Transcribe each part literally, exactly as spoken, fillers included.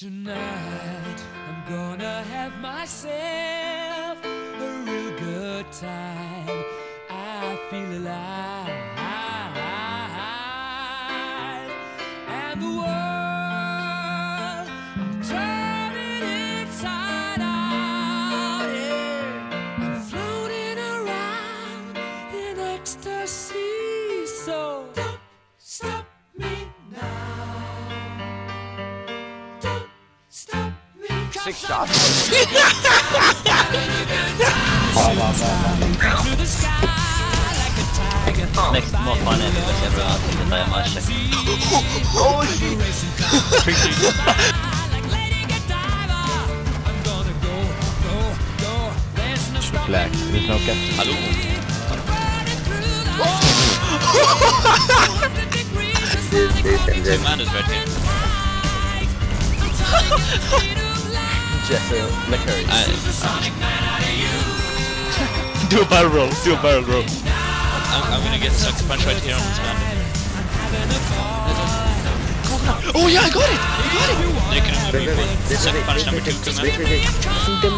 Tonight, I'm gonna have myself a real good time. I feel alive. And the world, I'm turning inside out. Yeah. I'm floating around in ecstasy. So don't stop me now. Six shots. Makes more fun if it's ever out in the time I check. Oh shit! Black, there's no cat. Hello. This man is right here. Jesse, Licorice. I, uh, do a barrel roll, do a barrel roll. I'm, I'm gonna get sucker punch right here on this man. Oh yeah, I got it! I got it! They can have me sucker punch number two, come on.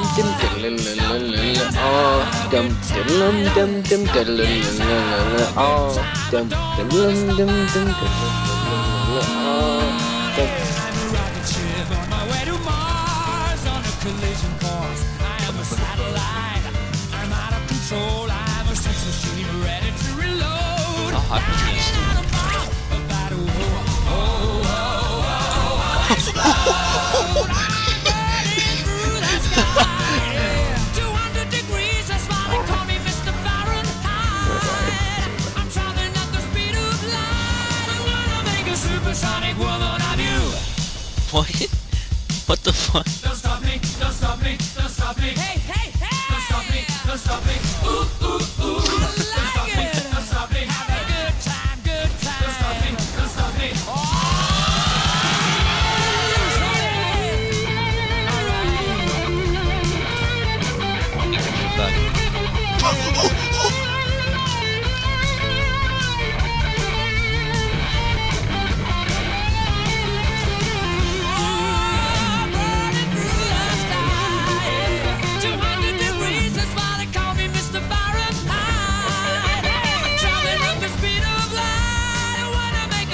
Collision course. I am a satellite. I'm out of control. I'm a sex machine ready to reload. Oh, I'm just about to two hundred degrees. That's why they call me Mister Fahrenheit. I'm traveling at the speed of light. I'm gonna make a supersonic woman of you. What? What the fuck? Don't stop me, don't stop me, don't stop me. Hey, hey, hey! Don't stop me, don't stop me. Ooh, ooh, ooh. Don't stop me, don't stop me. Have a good time, good time. Don't stop me, don't stop me.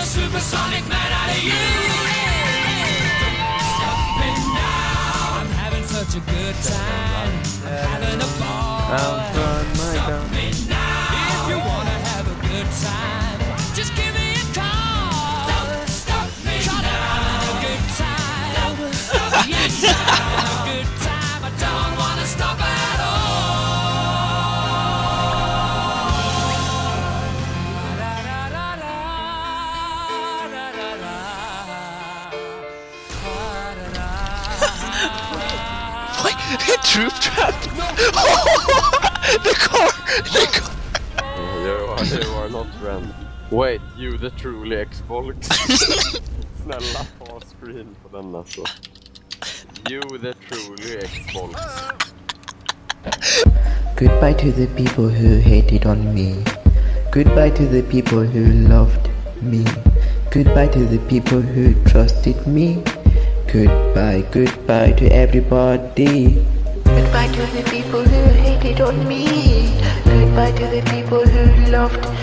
Supersonic man out of you. Don't stop me now. I'm having such a good time. I'm having a ball. Don't stop me now. If you wanna have a good time, just give me a call. Don't stop me now. I'm having a good time. Don't stop me now. I'm having a good time. I don't wanna stop at all. Troop trap! The car! The car! You are, you are not random. Wait, you the truly ex-bolk. Snälla ta screen på den alltså. You the truly ex-bolk. Goodbye to the people who hated on me. Goodbye to the people who loved me. Goodbye to the people who trusted me. Goodbye, goodbye to everybody. Goodbye to the people who hated on me. Goodbye to the people who loved me.